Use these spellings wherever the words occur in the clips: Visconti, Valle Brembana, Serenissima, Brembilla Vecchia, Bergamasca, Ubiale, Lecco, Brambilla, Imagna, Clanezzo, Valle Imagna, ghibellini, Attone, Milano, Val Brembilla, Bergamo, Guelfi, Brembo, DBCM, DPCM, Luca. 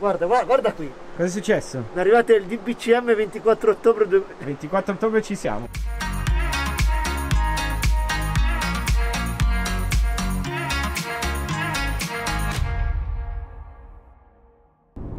Guarda, guarda, guarda qui. Cosa è successo? È arrivato il DBCM 24 ottobre 2000. 24 ottobre ci siamo.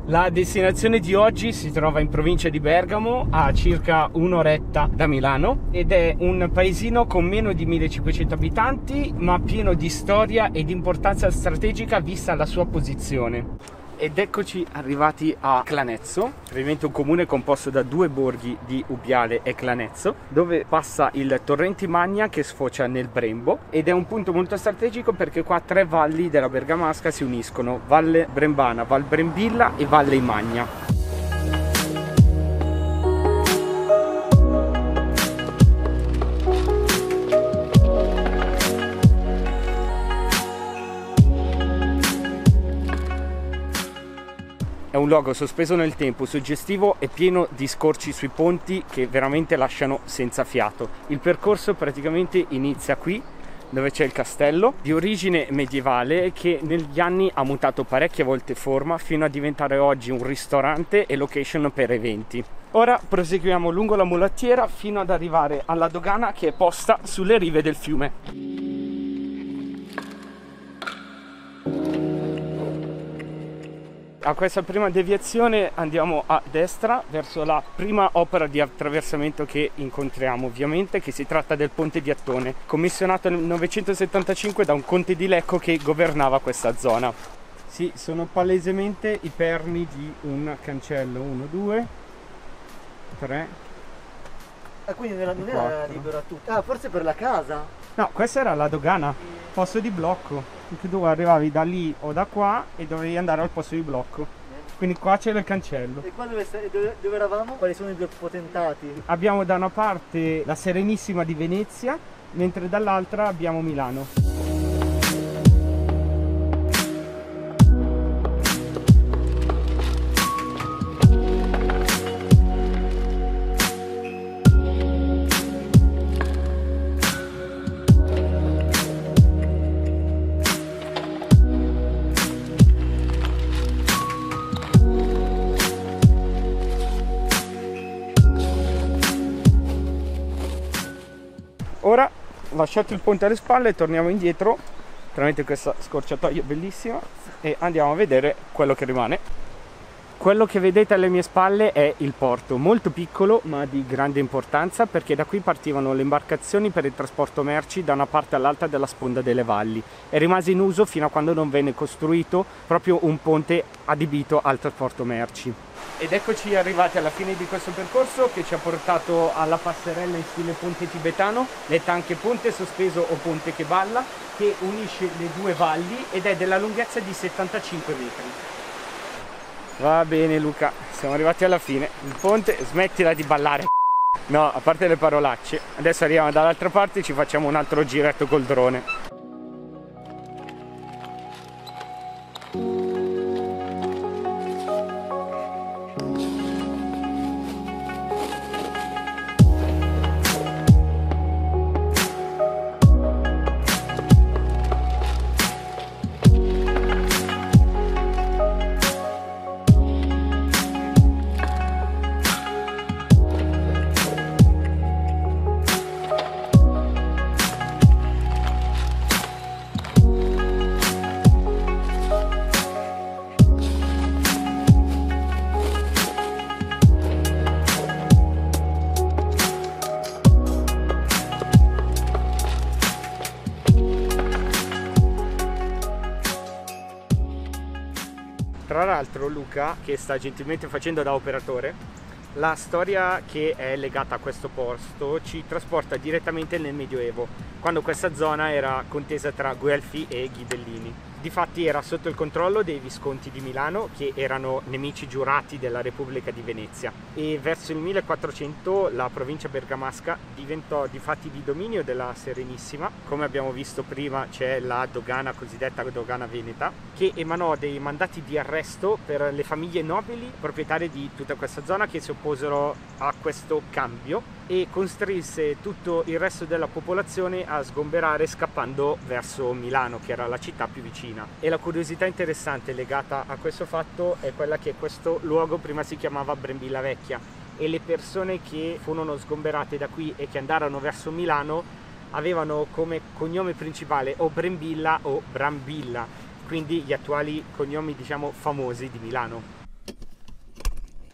La destinazione di oggi si trova in provincia di Bergamo, a circa un'oretta da Milano, ed è un paesino con meno di 1500 abitanti, ma pieno di storia e di importanza strategica vista la sua posizione. Ed eccoci arrivati a Clanezzo, ovviamente un comune composto da due borghi di Ubiale e Clanezzo, dove passa il torrente Imagna che sfocia nel Brembo, ed è un punto molto strategico perché qua tre valli della Bergamasca si uniscono: Valle Brembana, Val Brembilla e Valle Imagna. È un luogo sospeso nel tempo, suggestivo e pieno di scorci sui ponti che veramente lasciano senza fiato. Il percorso praticamente inizia qui, dove c'è il castello, di origine medievale, che negli anni ha mutato parecchie volte forma fino a diventare oggi un ristorante e location per eventi. Ora proseguiamo lungo la mulattiera fino ad arrivare alla dogana che è posta sulle rive del fiume. A questa prima deviazione andiamo a destra verso la prima opera di attraversamento che incontriamo, ovviamente, che si tratta del ponte di Attone, commissionato nel 975 da un conte di Lecco che governava questa zona. Sì, sono palesemente i perni di un cancello, 1, 2, 3, e quindi non era libera tutta, forse per la casa? No, questa era la dogana, posto di blocco. Che tu arrivavi da lì o da qua e dovevi andare al posto di blocco, quindi qua c'era il cancello. E qua dove eravamo? Quali sono i due potentati? Abbiamo da una parte la Serenissima di Venezia, mentre dall'altra abbiamo Milano. Ora, lasciato il ponte alle spalle, torniamo indietro tramite questa scorciatoia bellissima e andiamo a vedere quello che rimane. Quello che vedete alle mie spalle è il porto, molto piccolo ma di grande importanza, perché da qui partivano le imbarcazioni per il trasporto merci da una parte all'altra della sponda delle valli, e rimase in uso fino a quando non venne costruito proprio un ponte adibito al trasporto merci. Ed eccoci arrivati alla fine di questo percorso che ci ha portato alla passerella in stile ponte tibetano, detta anche ponte sospeso o ponte che balla, che unisce le due valli ed è della lunghezza di 75 metri. Va bene Luca, siamo arrivati alla fine. Il ponte, smettila di ballare. No, a parte le parolacce. Adesso arriviamo dall'altra parte e ci facciamo un altro giretto col drone. Tra l'altro Luca, che sta gentilmente facendo da operatore, la storia che è legata a questo posto ci trasporta direttamente nel Medioevo, quando questa zona era contesa tra Guelfi e Ghibellini. Difatti era sotto il controllo dei Visconti di Milano, che erano nemici giurati della Repubblica di Venezia, e verso il 1400 la provincia bergamasca diventò difatti di dominio della Serenissima. Come abbiamo visto prima, c'è la dogana, cosiddetta dogana veneta, che emanò dei mandati di arresto per le famiglie nobili proprietarie di tutta questa zona che si opposero a questo cambio, e costrinse tutto il resto della popolazione a sgomberare scappando verso Milano, che era la città più vicina. E la curiosità interessante legata a questo fatto è quella che questo luogo prima si chiamava Brembilla Vecchia e le persone che furono sgomberate da qui e che andarono verso Milano avevano come cognome principale o Brembilla o Brambilla, quindi gli attuali cognomi, diciamo, famosi di Milano.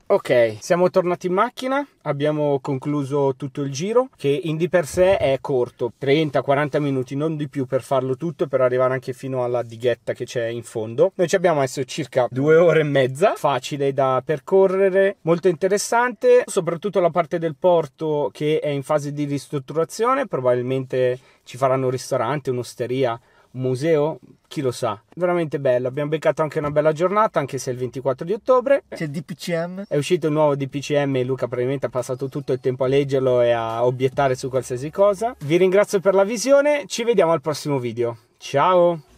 Ok, siamo tornati in macchina, abbiamo concluso tutto il giro, che in di per sé è corto, 30-40 minuti, non di più, per farlo tutto, per arrivare anche fino alla dighetta che c'è in fondo. Noi ci abbiamo messo circa 2 ore e mezza, facile da percorrere, molto interessante, soprattutto la parte del porto che è in fase di ristrutturazione, probabilmente ci faranno un ristorante, un'osteria, un museo, chi lo sa. Veramente bello, abbiamo beccato anche una bella giornata, anche se è il 24 di ottobre. C'è il DPCM, è uscito il nuovo DPCM e Luca probabilmente ha passato tutto il tempo a leggerlo e a obiettare su qualsiasi cosa. Vi ringrazio per la visione, ci vediamo al prossimo video, ciao.